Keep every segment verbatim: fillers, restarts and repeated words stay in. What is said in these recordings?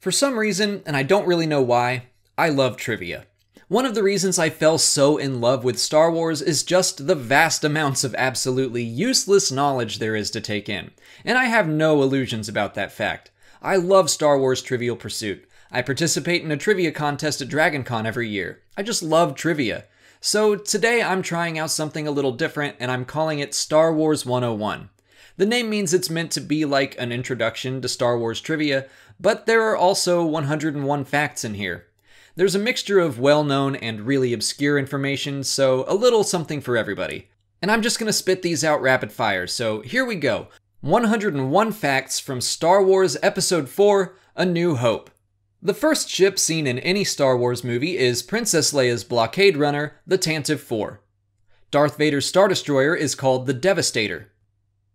For some reason, and I don't really know why, I love trivia. One of the reasons I fell so in love with Star Wars is just the vast amounts of absolutely useless knowledge there is to take in, and I have no illusions about that fact. I love Star Wars Trivial Pursuit. I participate in a trivia contest at DragonCon every year. I just love trivia. So today I'm trying out something a little different, and I'm calling it Star Wars one oh one. The name means it's meant to be like an introduction to Star Wars trivia, but there are also one hundred and one facts in here. There's a mixture of well-known and really obscure information, so a little something for everybody. And I'm just gonna spit these out rapid fire, so here we go. one hundred and one facts from Star Wars Episode four, A New Hope. The first ship seen in any Star Wars movie is Princess Leia's blockade runner, the Tantive four. Darth Vader's Star Destroyer is called the Devastator.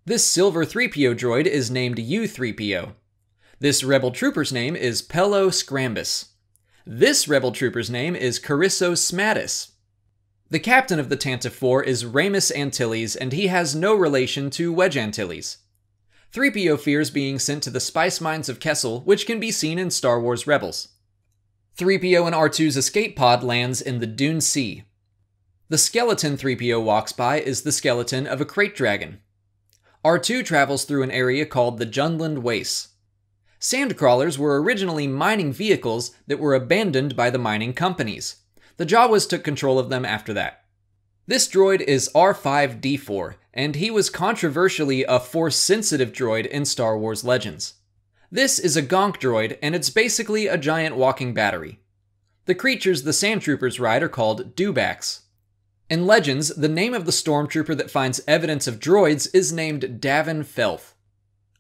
This silver three P O droid is named U three P O. This Rebel Trooper's name is Pello Scrambus. This Rebel Trooper's name is Carisso Smatis. The captain of the Tantive four is Ramus Antilles, and he has no relation to Wedge Antilles. three P O fears being sent to the spice mines of Kessel, which can be seen in Star Wars Rebels. three P O and R two's escape pod lands in the Dune Sea. The skeleton three P O walks by is the skeleton of a Krayt dragon. R two travels through an area called the Jundland Wastes. Sandcrawlers were originally mining vehicles that were abandoned by the mining companies. The Jawas took control of them after that. This droid is R five D four. And he was controversially a Force-sensitive droid in Star Wars Legends. This is a Gonk droid, and it's basically a giant walking battery. The creatures the Sand Troopers ride are called dewbacks. In Legends, the name of the stormtrooper that finds evidence of droids is named Davin Felth.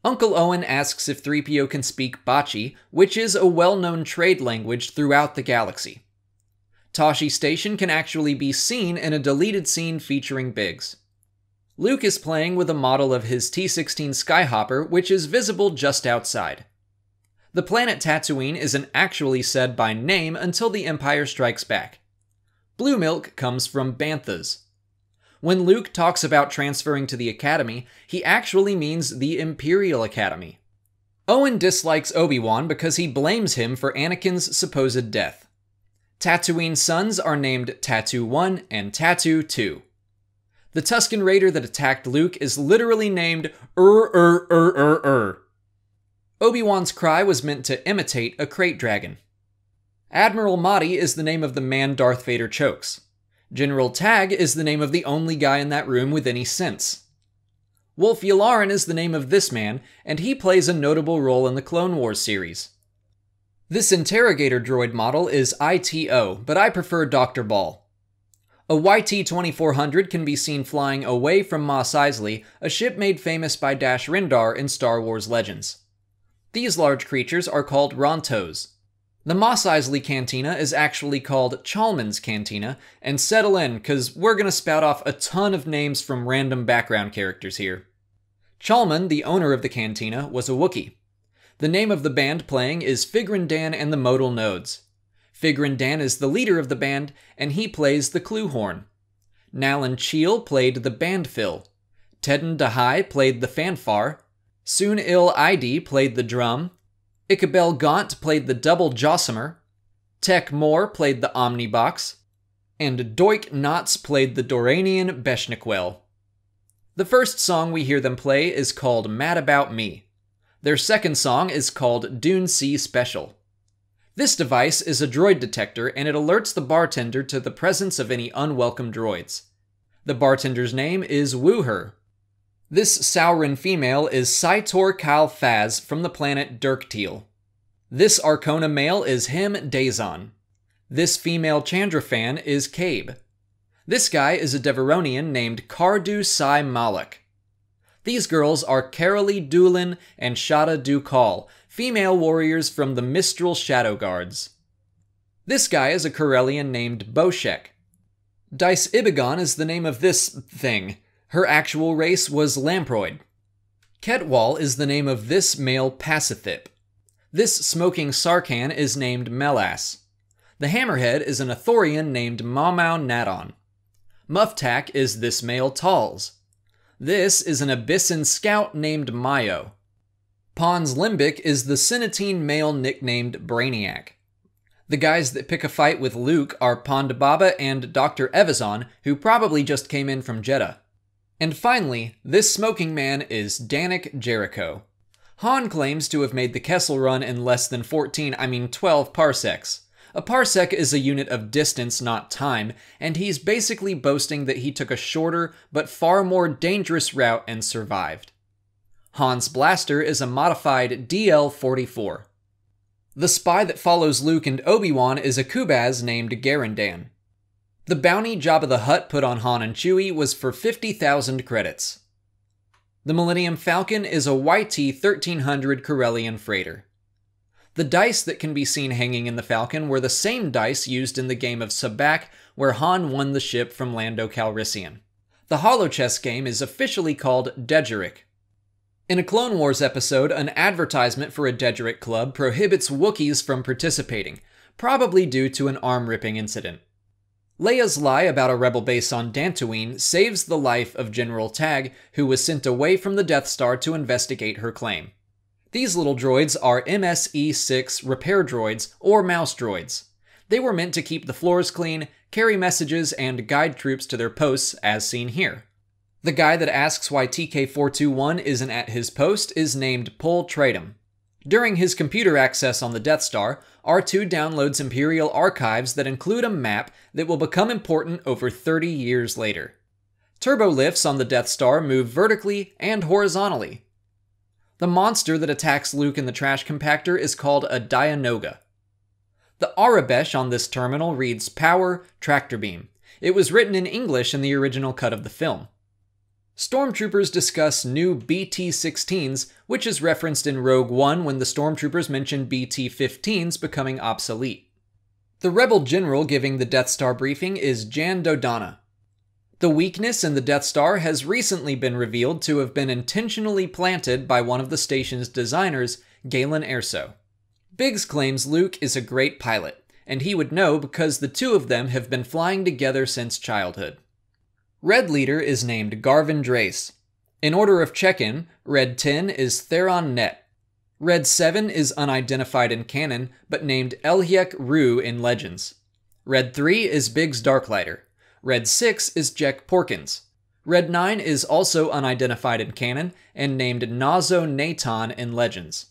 Uncle Owen asks if three P O can speak Bachi, which is a well-known trade language throughout the galaxy. Tosche Station can actually be seen in a deleted scene featuring Biggs. Luke is playing with a model of his T sixteen Skyhopper, which is visible just outside. The planet Tatooine isn't actually said by name until the Empire Strikes Back. Blue milk comes from Banthas. When Luke talks about transferring to the Academy, he actually means the Imperial Academy. Owen dislikes Obi-Wan because he blames him for Anakin's supposed death. Tatooine's sons are named Tattoo One and Tattoo Two. The Tusken Raider that attacked Luke is literally named Ur Ur Ur Ur Ur. Obi-Wan's cry was meant to imitate a Krayt dragon. Admiral Motti is the name of the man Darth Vader chokes. General Tagg is the name of the only guy in that room with any sense. Wolf Yularen is the name of this man, and he plays a notable role in the Clone Wars series. This interrogator droid model is I T O, but I prefer Doctor Ball. A Y T twenty-four hundred can be seen flying away from Mos Eisley, a ship made famous by Dash Rendar in Star Wars Legends. These large creatures are called Rontos. The Mos Eisley Cantina is actually called Chalman's Cantina, and settle in, cause we're gonna spout off a ton of names from random background characters here. Chalman, the owner of the cantina, was a Wookiee. The name of the band playing is Figrin Dan and the Modal Nodes. Figrin Dan is the leader of the band, and he plays the clue horn. Nalan Cheel played the band fill. Tedden Dahai played the fanfare. Soon Il Id played the drum. Ichabel Gaunt played the double jossamer. Tech Moore played the omnibox. And Doik Knotts played the Doranian Beshnequel. The first song we hear them play is called Mad About Me. Their second song is called Dune Sea Special. This device is a droid detector, and it alerts the bartender to the presence of any unwelcome droids. The bartender's name is Wooher. This Sauron female is Saitor Kyle Faz from the planet Dirkteal. This Arcona male is Him Dazon. This female Chandrafan is Cabe. This guy is a Deveronian named Kardu Sai Malak. These girls are Carolee Doolin and Shada Ducal, female warriors from the Mistral Shadow Guards. This guy is a Corellian named Boshek. Dice Ibagon is the name of this thing. Her actual race was Lamproid. Ketwal is the name of this male Pasithip. This smoking Sarkhan is named Melas. The Hammerhead is an Athorian named Mamau Nadon. Muftak is this male Tals. This is an Abyssin scout named Mayo. Pon's Limbic is the Senatine male nicknamed Brainiac. The guys that pick a fight with Luke are Pondababa and Doctor Evazon, who probably just came in from Jedha. And finally, this smoking man is Danik Jericho. Han claims to have made the Kessel Run in less than fourteen, I mean twelve parsecs. A parsec is a unit of distance, not time, and he's basically boasting that he took a shorter, but far more dangerous route and survived. Han's blaster is a modified D L forty-four. The spy that follows Luke and Obi-Wan is a Kubaz named Figrin Dan. The bounty Jabba the Hutt put on Han and Chewie was for fifty thousand credits. The Millennium Falcon is a Y T thirteen hundred Corellian freighter. The dice that can be seen hanging in the Falcon were the same dice used in the game of Sabacc, where Han won the ship from Lando Calrissian. The holochess game is officially called Dederic. In a Clone Wars episode, an advertisement for a Dederic club prohibits Wookiees from participating, probably due to an arm-ripping incident. Leia's lie about a rebel base on Dantooine saves the life of General Tagg, who was sent away from the Death Star to investigate her claim. These little droids are M S E six repair droids, or mouse droids. They were meant to keep the floors clean, carry messages, and guide troops to their posts, as seen here. The guy that asks why T K four twenty-one isn't at his post is named Pol Tratum. During his computer access on the Death Star, R two downloads Imperial archives that include a map that will become important over thirty years later. Turbolifts on the Death Star move vertically and horizontally. The monster that attacks Luke in the trash compactor is called a Dianoga. The Arabesh on this terminal reads Power Tractor Beam. It was written in English in the original cut of the film. Stormtroopers discuss new B T sixteens, which is referenced in Rogue One when the stormtroopers mention B T fifteens becoming obsolete. The rebel general giving the Death Star briefing is Jan Dodonna. The weakness in the Death Star has recently been revealed to have been intentionally planted by one of the station's designers, Galen Erso. Biggs claims Luke is a great pilot, and he would know because the two of them have been flying together since childhood. Red Leader is named Garvin Drace. In order of check-in, Red ten is Theron Net. Red seven is unidentified in canon, but named Elhyek Rue in Legends. Red three is Biggs Darklighter. Red six is Jek Porkins. Red nine is also unidentified in canon, and named Nazo Naton in Legends.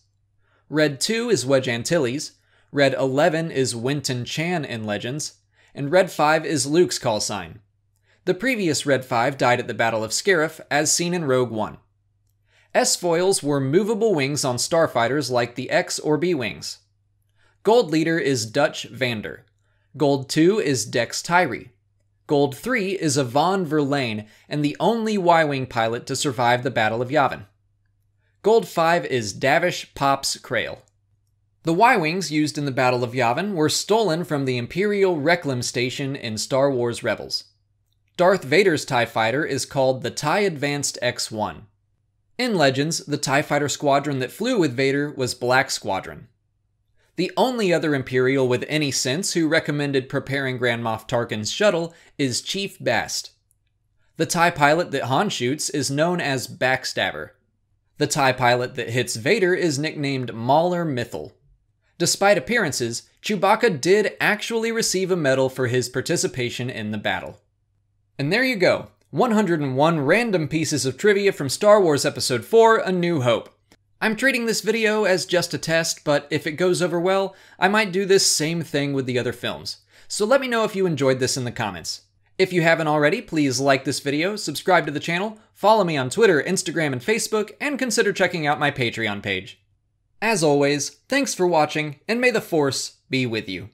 Red two is Wedge Antilles. Red eleven is Winton Chan in Legends. And Red five is Luke's call sign. The previous Red five died at the Battle of Scarif, as seen in Rogue One. S-foils were movable wings on starfighters like the X or B-wings. Gold Leader is Dutch Vander. Gold two is Dex Tyree. Gold three is Yvonne Verlaine, and the only Y-wing pilot to survive the Battle of Yavin. Gold five is Davish Pops Krail. The Y-wings used in the Battle of Yavin were stolen from the Imperial Requiem Station in Star Wars Rebels. Darth Vader's TIE Fighter is called the TIE Advanced X one. In Legends, the TIE Fighter squadron that flew with Vader was Black Squadron. The only other Imperial with any sense who recommended preparing Grand Moff Tarkin's shuttle is Chief Bast. The TIE pilot that Han shoots is known as Backstabber. The TIE pilot that hits Vader is nicknamed Mauler Mithil. Despite appearances, Chewbacca did actually receive a medal for his participation in the battle. And there you go, one hundred and one random pieces of trivia from Star Wars Episode four, A New Hope. I'm treating this video as just a test, but if it goes over well, I might do this same thing with the other films. So let me know if you enjoyed this in the comments. If you haven't already, please like this video, subscribe to the channel, follow me on Twitter, Instagram, and Facebook, and consider checking out my Patreon page. As always, thanks for watching, and may the Force be with you.